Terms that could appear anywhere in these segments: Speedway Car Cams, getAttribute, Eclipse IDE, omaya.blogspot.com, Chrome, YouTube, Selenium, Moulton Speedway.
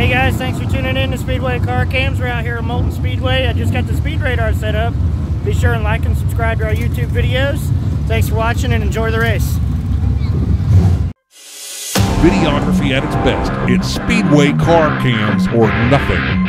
Hey guys, thanks for tuning in to Speedway Car Cams. We're out here at Moulton Speedway. I just got the speed radar set up. Be sure and like and subscribe to our YouTube videos. Thanks for watching and enjoy the race. Videography at its best. It's Speedway Car Cams or nothing.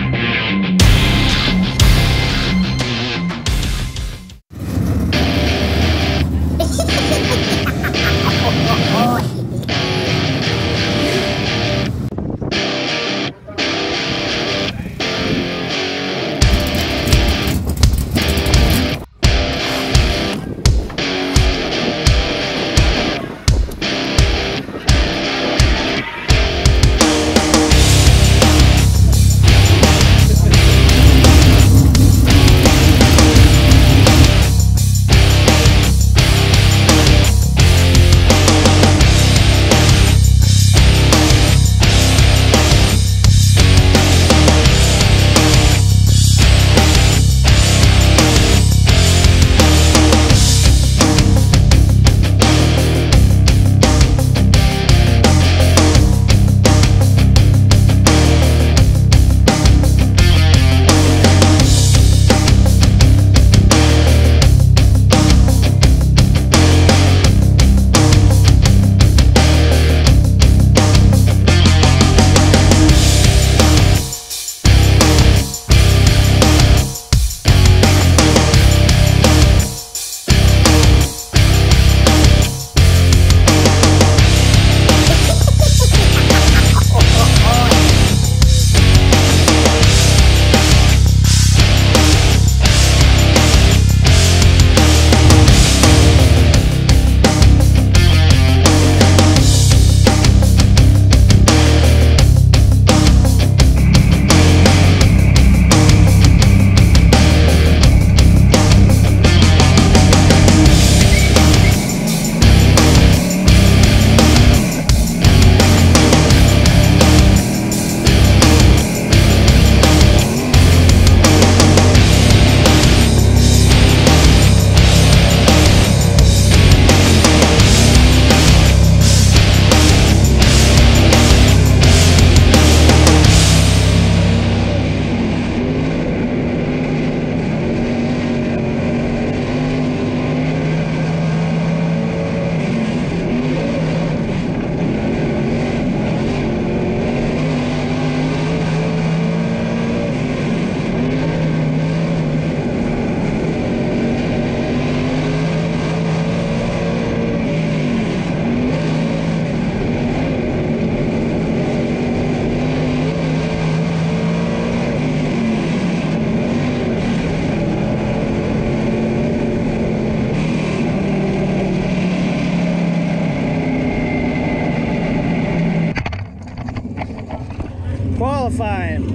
Qualifying.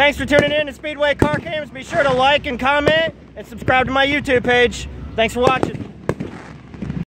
Thanks for tuning in to Speedway Car Cams. Be sure to like and comment and subscribe to my YouTube page. Thanks for watching.